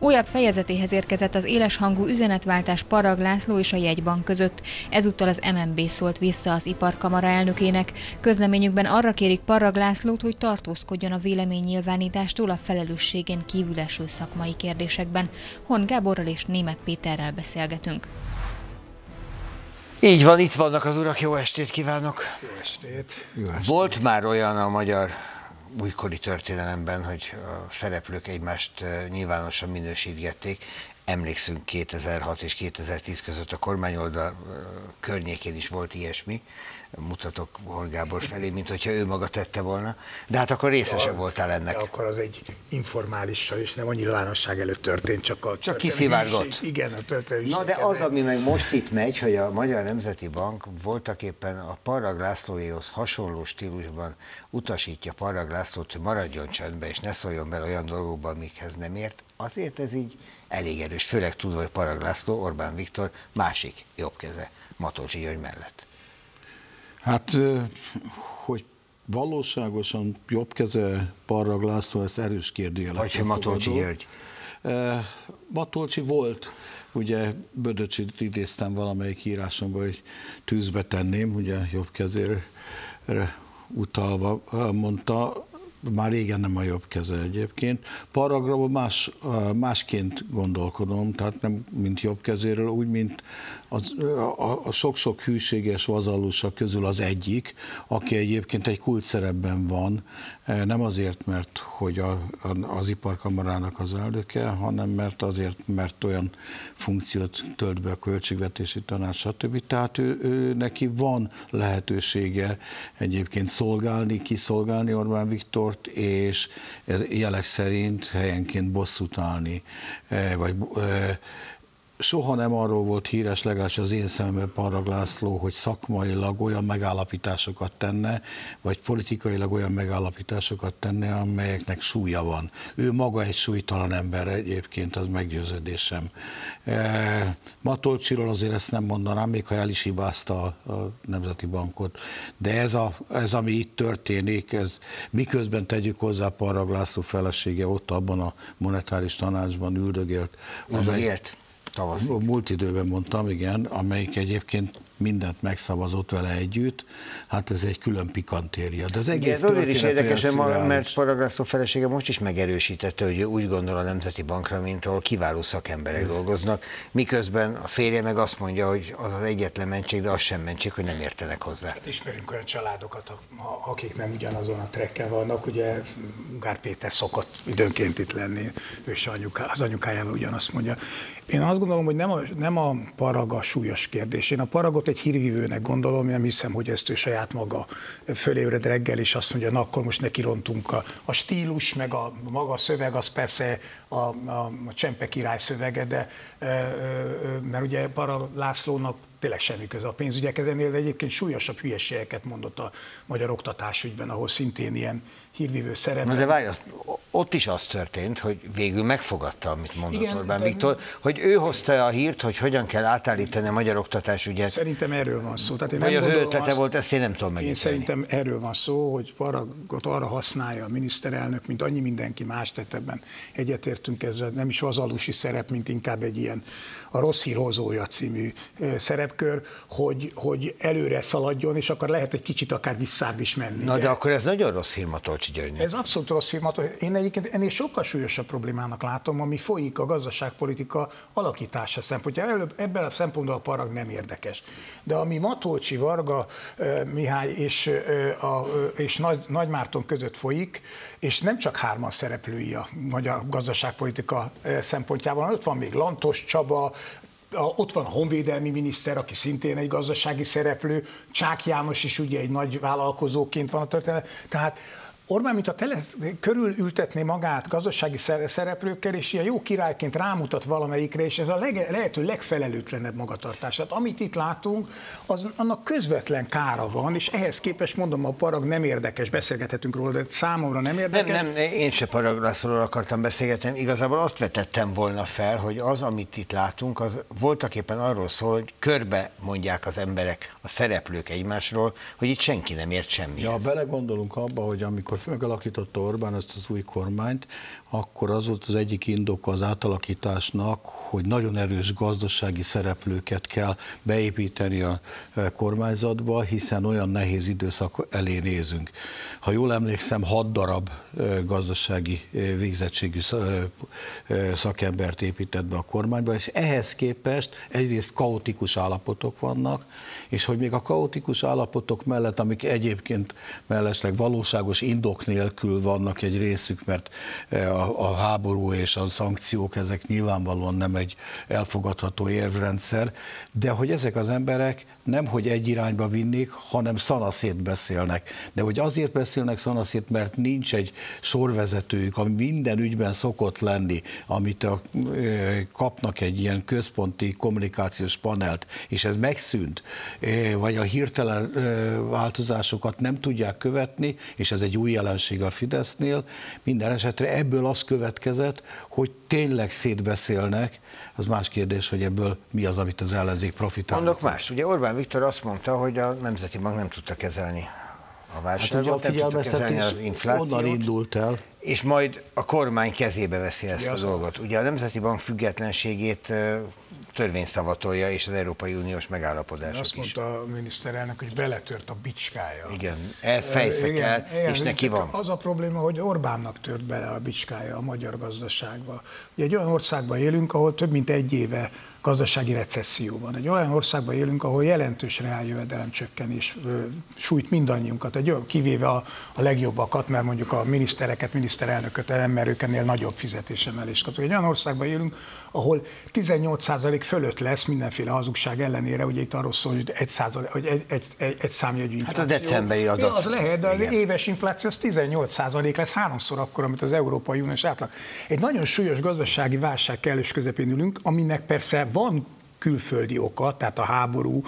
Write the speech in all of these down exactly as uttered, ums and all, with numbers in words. Újabb fejezetéhez érkezett az éleshangú üzenetváltás Parragh László és a jegybank között. Ezúttal az em en bé szólt vissza az iparkamara elnökének. Közleményükben arra kérik Parragh Lászlót, hogy tartózkodjon a véleménynyilvánítástól a felelősségén kívül eső szakmai kérdésekben. Horn Gáborral és Német Péterrel beszélgetünk. Így van, itt vannak az urak, jó estét kívánok! Jó estét! Jó estét. Volt már olyan a magyar újkori történelemben, hogy a szereplők egymást nyilvánosan minősítgették. Emlékszünk kétezer-hat és kétezer-tíz között a kormányoldal környékén is volt ilyesmi. Mutatok Horn Gábor felé, mint hogyha ő maga tette volna. De hát akkor részese voltál ennek. De akkor az egy informálissal, és nem a nyilvánosság előtt történt, csak a Csak kiszivárgott. Igen, a történet. Na de az, ami meg most itt megy, hogy a Magyar Nemzeti Bank voltak éppen a Parragh Lászlóéhoz hasonló stílusban utasítja Parragh Lászlót, hogy maradjon csöndbe, és ne szóljon bele olyan dolgokban, amikhez nem ért. Azért ez így elég erős, főleg tudva, hogy Parragh László Orbán Viktor másik jobb keze, Matolcsy György mellett. Hát, hogy valóságosan jobb keze Parragh László, ezt erős kérdőjel. Vagy ha Matolcsy György. Matolcsy volt, ugye Bödöcsit idéztem valamelyik írásomban, hogy tűzbe tenném, ugye jobb kezére utalva mondta, már régen nem a jobb keze egyébként. Parraghról más, másként gondolkodom, tehát nem mint jobb kezéről, úgy, mint az, a sok-sok hűséges vazallusa közül az egyik, aki egyébként egy kulcsszerepben van, nem azért, mert hogy a, az iparkamarának az elnöke, hanem mert azért, mert olyan funkciót tölt be a költségvetési tanács, stb. Tehát ő, ő, neki van lehetősége egyébként szolgálni, kiszolgálni Orbán Viktor, és jelek szerint helyenként bosszút állni. Vagy, soha nem arról volt híres, legalábbis az én szememben Parragh László, hogy szakmailag olyan megállapításokat tenne, vagy politikailag olyan megállapításokat tenne, amelyeknek súlya van. Ő maga egy súlytalan ember egyébként, az meggyőződésem. Matolcsiról azért ezt nem mondanám, még ha el is hibázta a Nemzeti Bankot. De ez, a, ez ami itt történik, ez miközben tegyük hozzá Parragh László felesége ott abban a monetáris tanácsban üldögélt. Üldögélt? Tavaszik. Múlt időben mondtam, igen, amelyik egyébként mindent megszavazott vele együtt, hát ez egy külön pikantéria. De az egész ez azért is érdekes, mert Parragh László felesége most is megerősítette, hogy ő úgy gondol a Nemzeti Bankra, mint ahol kiváló szakemberek dolgoznak, miközben a férje meg azt mondja, hogy az az egyetlen mentség, de az sem mentség, hogy nem értenek hozzá. Hát ismerünk olyan családokat, akik nem ugyanazon a trekken vannak, ugye Magyar Péter szokott időnként itt lenni, ő is az anyukájával ugyanazt mondja. Én azt gondolom, hogy nem a, nem a Parragh a súlyos kérdés. Én a Parraghot egy hírvívőnek gondolom, nem hiszem, hogy ezt ő saját maga fölébred reggel, és azt mondja, na akkor most nekirontunk. A, a stílus, meg a maga szöveg, az persze a, a, a Csempe király szövege, de ö, ö, mert ugye Parragh Lászlónak tényleg semmi köze a pénzügyekhez, ennél egyébként súlyosabb hülyeségeket mondott a magyar oktatásügyben, ahol szintén ilyen hírvívő szerepben. De várj, ott is az történt, hogy végül megfogadta, amit mondott igen, Orbán de... Viktor, hogy ő hozta a hírt, hogy hogyan kell átállítani a magyar oktatásügyet. Szerintem erről van szó. Tehát én vagy nem az ő ötlete volt, ezt én nem tudom megítélni. Én szerintem erről van szó, hogy Parraghot arra használja a miniszterelnök, mint annyi mindenki más, tehát ebben egyetértünk ezzel, nem is az alusi szerep, mint inkább egy ilyen a rossz hírhozója című szerep, Kör, hogy, hogy előre szaladjon, és akkor lehet egy kicsit akár visszább is menni. Na de, de akkor ez nagyon rossz hír Matolcsy Györgynek. Ez abszolút rossz hír Matolcsy. Én egyébként ennél sokkal súlyosabb problémának látom, ami folyik a gazdaságpolitika alakítása szempontjából. Ebben a szempontból a Parragh nem érdekes. De ami Matolcsy, Varga Mihály és, a, és Nagy, Nagy Márton között folyik, és nem csak hárman szereplői a magyar gazdaságpolitika szempontjában, ott van még Lantos Csaba, ott van a honvédelmi miniszter, aki szintén egy gazdasági szereplő, Csák János is ugye egy nagy vállalkozóként van a történet. Tehát Orbán, mint a tele körülültetné magát gazdasági szereplőkkel, és ilyen jó királyként rámutat valamelyikre, és ez a leg, lehető legfelelőtlenebb magatartás. Tehát amit itt látunk, az, annak közvetlen kára van, és ehhez képest mondom, a Parragh nem érdekes, beszélgethetünk róla, de számomra nem érdekes. Nem, nem, én se Parragh Lászlóról akartam beszélgetni, igazából azt vetettem volna fel, hogy az, amit itt látunk, az voltaképpen arról szól, hogy körbe mondják az emberek, a szereplők egymásról, hogy itt senki nem ért semmihez. Ja, belegondolunk abba, hogy amikor amikor megalakította Orbán ezt az új kormányt, akkor az volt az egyik indoka az átalakításnak, hogy nagyon erős gazdasági szereplőket kell beépíteni a kormányzatba, hiszen olyan nehéz időszak elé nézünk. Ha jól emlékszem, hat darab gazdasági végzettségű szakembert épített be a kormányba, és ehhez képest egyrészt kaotikus állapotok vannak, és hogy még a kaotikus állapotok mellett, amik egyébként mellesleg valóságos indok nélkül vannak egy részük, mert a, a háború és a szankciók, ezek nyilvánvalóan nem egy elfogadható érvrendszer, de hogy ezek az emberek nem, hogy egy irányba vinnék, hanem szanaszét beszélnek. De hogy azért beszélnek szanaszét, mert nincs egy sorvezetőjük, ami minden ügyben szokott lenni, amit a, kapnak egy ilyen központi kommunikációs panelt, és ez megszűnt, vagy a hirtelen változásokat nem tudják követni, és ez egy új jelenség a Fidesznél. Minden esetre ebből az következett, hogy tényleg szétbeszélnek. Az más kérdés, hogy ebből mi az, amit az ellenzék profitál. Mondok más. Ugye Orbán Viktor azt mondta, hogy a Nemzeti Bank nem tudta kezelni a válságot, hát nem tudta kezelni az inflációt. Onnan indult el. És majd a kormány kezébe veszi ezt ja, a dolgot. Ugye a Nemzeti Bank függetlenségét törvény szavatolja, és az Európai Uniós megállapodások azt is. Azt mondta a miniszterelnök, hogy beletört a bicskája. Igen, ez fejsze kell, igen, és neki van. Az a probléma, hogy Orbánnak tört bele a bicskája a magyar gazdaságba. Ugye egy olyan országban élünk, ahol több mint egy éve gazdasági recesszió van. Egy olyan országban élünk, ahol jelentős reáljövedelem csökkenés sújt mindannyiunkat, egy olyan, kivéve a, a legjobbakat, mert mondjuk a minisztereket, miniszterelnököt ellen, mert ők ennél nagyobb fizetésemelést kapnak. Egy olyan országban élünk, ahol tizennyolc százalék fölött lesz mindenféle hazugság ellenére, ugye itt arról szól, hogy egy, százalék, hogy egy, egy, egy, egy számjegyű infláció. Hát a decemberi adat. Ja, az lehet, de az igen. Éves infláció az tizennyolc százalék lesz, háromszor akkor, amit az Európai Uniós átlag. Egy nagyon súlyos gazdasági válság kellős közepén ülünk, aminek persze van külföldi oka, tehát a háború,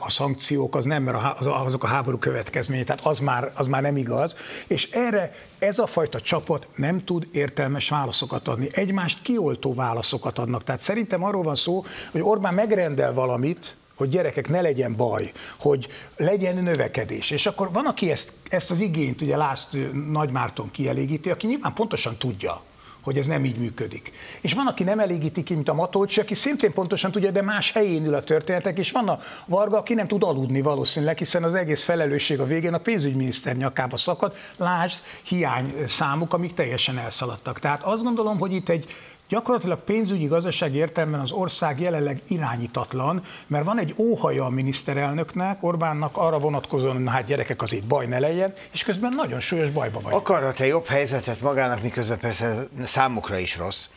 a szankciók, az nem, mert azok a háború következménye, tehát az már, az már nem igaz, és erre ez a fajta csapat nem tud értelmes válaszokat adni, egymást kioltó válaszokat adnak, tehát szerintem arról van szó, hogy Orbán megrendel valamit, hogy gyerekek, ne legyen baj, hogy legyen növekedés. És akkor van, aki ezt, ezt az igényt, ugye László, Nagy Márton kielégíti, aki nyilván pontosan tudja, hogy ez nem így működik. És van, aki nem elégíti ki, mint a Matolcsy, aki szintén pontosan tudja, de más helyén ül a történetek, és van a Varga, aki nem tud aludni valószínűleg, hiszen az egész felelősség a végén a pénzügyminiszter nyakába szakad, lásd hiányszámuk, amik teljesen elszaladtak. Tehát azt gondolom, hogy itt egy gyakorlatilag pénzügyi gazdaság értelemben az ország jelenleg irányítatlan, mert van egy óhaja a miniszterelnöknek, Orbánnak arra vonatkozóan, hogy hát gyerekek, azért baj ne legyen, és közben nagyon súlyos bajba vagyunk. Akarhat-e jobb helyzetet magának, miközben persze számukra is rossz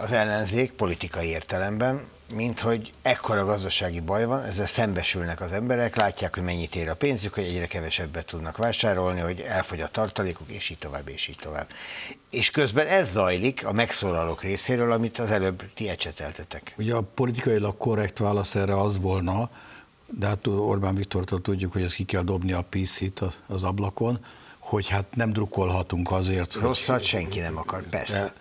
az ellenzék politikai értelemben, mint hogy ekkora gazdasági baj van, ezzel szembesülnek az emberek, látják, hogy mennyit ér a pénzük, hogy egyre kevesebbet tudnak vásárolni, hogy elfogy a tartalékuk, és így tovább, és így tovább. És közben ez zajlik a megszólalók részéről, amit az előbb ti ecseteltetek. Ugye a politikailag korrekt válasz erre az volna, de hát Orbán Viktortól tudjuk, hogy ezt ki kell dobni a pé cét az ablakon, hogy hát nem drukkolhatunk azért. Rosszat hogy... senki nem akar, persze. De...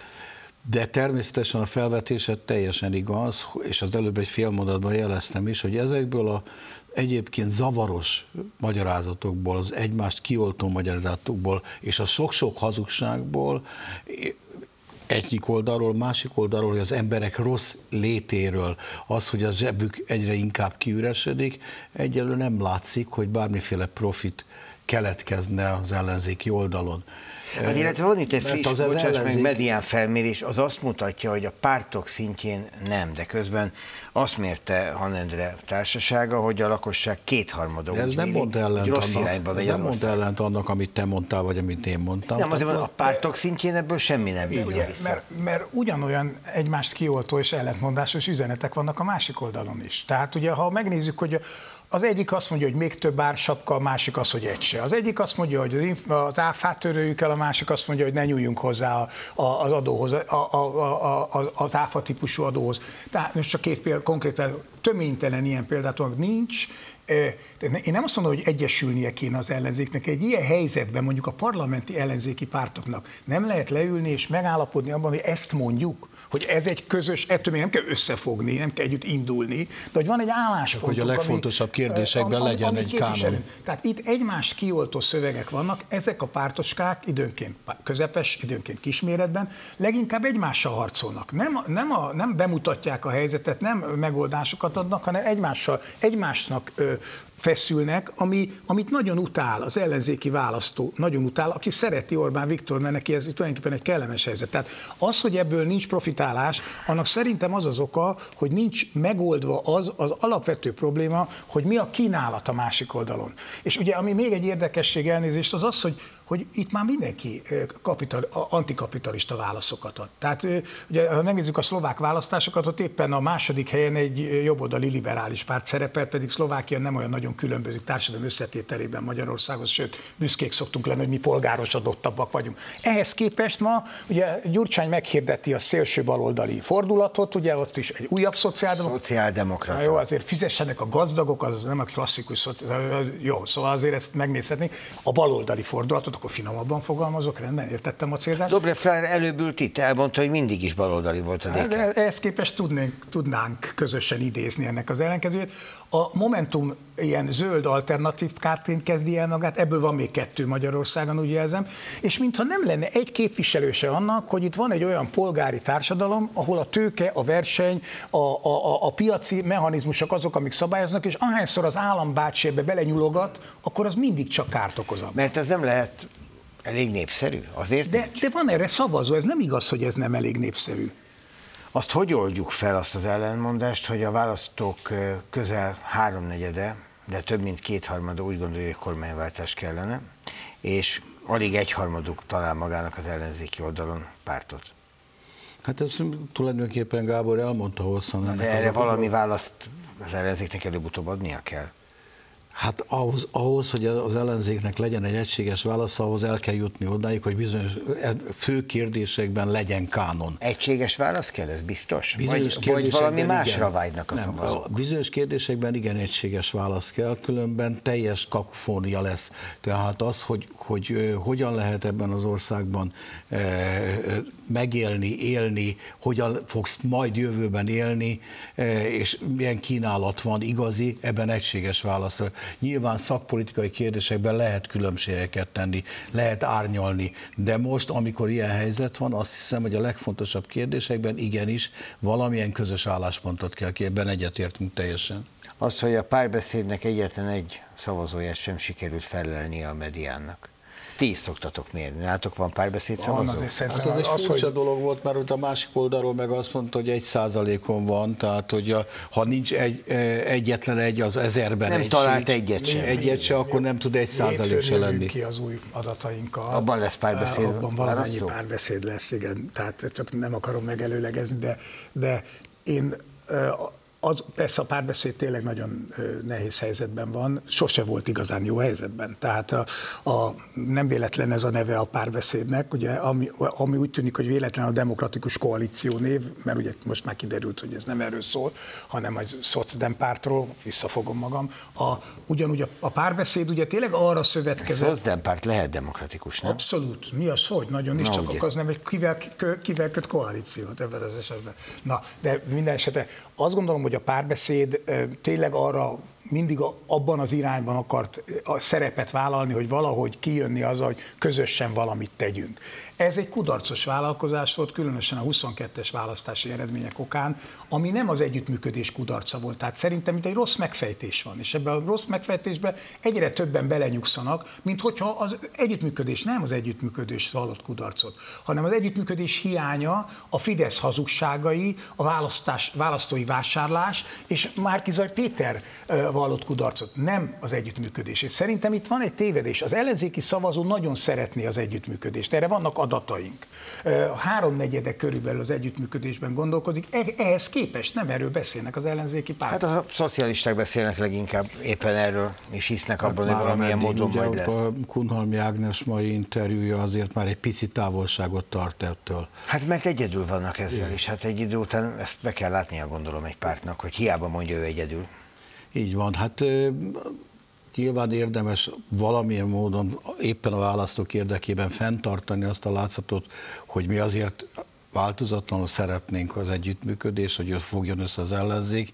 De természetesen a felvetése teljesen igaz, és az előbb egy fél mondatban jeleztem is, hogy ezekből a egyébként zavaros magyarázatokból, az egymást kioltó magyarázatokból és a sok-sok hazugságból egyik oldalról, másik oldalról, hogy az emberek rossz létéről, az, hogy a zsebük egyre inkább kiüresedik, egyelőre nem látszik, hogy bármiféle profit keletkezne az ellenzéki oldalon. Hát illetve van itt egy friss, az bocsáss, ellenzék... meg medián felmérés, az azt mutatja, hogy a pártok szintjén nem, de közben azt mérte Han Endre társasága, hogy a lakosság kétharmada úgy véli, hogy rossz irányba megy az ország. Ez nem ellent annak, amit te mondtál, vagy amit én mondtam. Nem, azért a pártok szintjén ebből semmi nem jön vissza. Mert, mert ugyanolyan egymást kioltó és ellentmondásos üzenetek vannak a másik oldalon is. Tehát ugye, ha megnézzük, hogy... Az egyik azt mondja, hogy még több ársapka, a másik az, hogy egy se. Az egyik azt mondja, hogy az áfát töröljük el, a másik azt mondja, hogy ne nyúljunk hozzá az adóhoz, a, a, a, a, az áfa típusú adóhoz. Tehát most csak két példa, konkrétan töménytelen ilyen példát, nincs Én nem azt mondom, hogy egyesülnie kéne az ellenzéknek. Egy ilyen helyzetben mondjuk a parlamenti ellenzéki pártoknak nem lehet leülni és megállapodni abban, hogy ezt mondjuk, hogy ez egy közös, ettől még nem kell összefogni, nem kell együtt indulni, de hogy van egy álláspontunk, hogy a legfontosabb kérdésekben ami, legyen egy kánon. Tehát itt egymást kioltó szövegek vannak, ezek a pártocskák időnként közepes, időnként kisméretben, leginkább egymással harcolnak. Nem, nem, a, nem bemutatják a helyzetet, nem megoldásokat adnak, hanem egymással, egymásnak ö, feszülnek, ami, amit nagyon utál az ellenzéki választó, nagyon utál, aki szereti Orbán Viktor, mert neki ez tulajdonképpen egy kellemes helyzet. Tehát az, hogy ebből nincs profitálás, annak szerintem az az oka, hogy nincs megoldva az az alapvető probléma, hogy mi a kínálat a másik oldalon. És ugye, ami még egy érdekesség, elnézést, az az, hogy hogy itt már mindenki kapital, antikapitalista válaszokat ad. Tehát ugye, ha megnézzük a szlovák választásokat, ott éppen a második helyen egy jobboldali liberális párt szerepel, pedig Szlovákia nem olyan nagyon különbözik társadalmi összetételében Magyarországhoz, sőt, büszkék szoktunk lenni, hogy mi polgárosodottabbak vagyunk. Ehhez képest ma ugye Gyurcsány meghirdeti a szélső baloldali fordulatot, ugye ott is egy újabb szociáldemokrata. Szociáldemokrata. Jó, azért fizessenek a gazdagok, az nem a klasszikus szociáldemokrata. Jó, szóval azért ezt megnézhetnénk. A baloldali fordulatot, akkor finomabban fogalmazok, rendben, értettem a célzást. Dobrev Klára előbb ült itt, elmondta, hogy mindig is baloldali volt a dé ká. Ehhez képest tudnánk, tudnánk közösen idézni ennek az ellenkezőjét. A Momentum ilyen zöld alternatív kártén kezdi el magát, ebből van még kettő Magyarországon, úgy jelzem, és mintha nem lenne egy képviselőse annak, hogy itt van egy olyan polgári társadalom, ahol a tőke, a verseny, a, a, a, a piaci mechanizmusok azok, amik szabályoznak, és ahányszor az állam bácsébe belenyulogat, akkor az mindig csak kárt okoz. Mert ez nem lehet elég népszerű, azért de, de van erre szavazó, ez nem igaz, hogy ez nem elég népszerű. Azt hogy oldjuk fel, azt az ellenmondást, hogy a választók közel háromnegyede, de több mint kétharmada úgy gondolja, hogy kormányváltás kellene, és alig egyharmaduk talál magának az ellenzéki oldalon pártot. Hát ez tulajdonképpen Gábor elmondta hosszan. De erre valami a... választ az ellenzéknek előbb-utóbb adnia kell. Hát ahhoz, ahhoz, hogy az ellenzéknek legyen egy egységes válasz, ahhoz el kell jutni odáig, hogy bizonyos fő kérdésekben legyen kánon. Egységes válasz kell, ez biztos? Bizonyos vagy, vagy valami másra vágynak a szavazók? Bizonyos kérdésekben igen egységes válasz kell, különben teljes kakofónia lesz. Tehát az, hogy, hogy hogyan lehet ebben az országban megélni, élni, hogyan fogsz majd jövőben élni, és milyen kínálat van igazi, ebben egységes válasz. Nyilván szakpolitikai kérdésekben lehet különbségeket tenni, lehet árnyalni, de most, amikor ilyen helyzet van, azt hiszem, hogy a legfontosabb kérdésekben igenis valamilyen közös álláspontot kell ki, ebben egyetértünk teljesen. Az, hogy a párbeszédnek egyetlen egy szavazóját sem sikerült felelni a mediánnak. Ti is szoktatok mérni. Nálatok van párbeszéd szavazó? Hát az egy az, furcsa hogy... dolog volt, mert ott a másik oldalról meg azt mondta, hogy egy százalékon van, tehát hogy a, ha nincs egy, egyetlen egy, az ezerben nem egy talált egyet sem. Egyet se, akkor nem tud egy százalék se lenni. Ki az új adatainkkal. Abban lesz párbeszéd. Abban valamennyi párbeszéd lesz, igen. Tehát csak nem akarom megelőlegezni, de, de én... Az, persze a párbeszéd tényleg nagyon nehéz helyzetben van, sose volt igazán jó helyzetben. Tehát a, a, nem véletlen ez a neve a párbeszédnek, ugye, ami, ami úgy tűnik, hogy véletlen a demokratikus koalíció név, mert ugye most már kiderült, hogy ez nem erről szól, hanem a szocdem pártról, visszafogom magam. A, ugyanúgy a, a párbeszéd ugye tényleg arra szövetkezett... A szocdem párt lehet demokratikus, nem? Abszolút, mi az, hogy nagyon is, na, csak az nem egy kivel, kivel köt koalíciót ebben az esetben. Na, de minden esetre azt gondolom, hogy a párbeszéd tényleg arra mindig abban az irányban akart a szerepet vállalni, hogy valahogy kijönni az, hogy közösen valamit tegyünk. Ez egy kudarcos vállalkozás volt, különösen a huszonkettes választási eredmények okán, ami nem az együttműködés kudarca volt. Tehát szerintem itt egy rossz megfejtés van, és ebben a rossz megfejtésben egyre többen belenyugszanak, mint hogyha az együttműködés nem az együttműködés vallott kudarcot, hanem az együttműködés hiánya, a Fidesz hazugságai, a választás, választói vásárlás, és Márki-Zay Péter vallott kudarcot, nem az együttműködés. És szerintem itt van egy tévedés. Az ellenzéki szavazó nagyon szeretné az együttműködést. Erre vannak adataink. Háromnegyede körülbelül az együttműködésben gondolkodik. Ehhez képest nem erről beszélnek az ellenzéki pártok. Hát a szocialisták beszélnek leginkább éppen erről, és hisznek abban, hát hogy valamilyen módon majd lesz. A Kunhalmi Ágnes mai interjúja azért már egy pici távolságot tart ettől. Hát mert egyedül vannak ezzel, és hát egy idő után ezt be kell látnia, gondolom, egy pártnak, hogy hiába mondja ő egyedül. Így van, hát nyilván érdemes valamilyen módon éppen a választók érdekében fenntartani azt a látszatot, hogy mi azért változatlanul szeretnénk az együttműködést, hogy ott fogjon össze az ellenzék,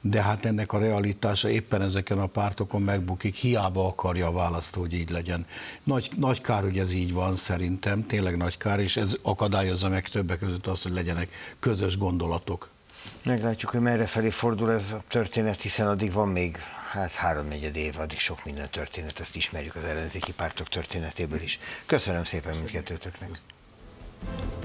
de hát ennek a realitása éppen ezeken a pártokon megbukik, hiába akarja a választó, hogy így legyen. Nagy, nagy kár, hogy ez így van szerintem, tényleg nagy kár, és ez akadályozza meg többek között azt, hogy legyenek közös gondolatok. Meglátjuk, hogy merre felé fordul ez a történet, hiszen addig van még hát háromnegyed év, addig sok minden történet, ezt ismerjük az ellenzéki pártok történetéből is. Köszönöm szépen mindkettőtöknek.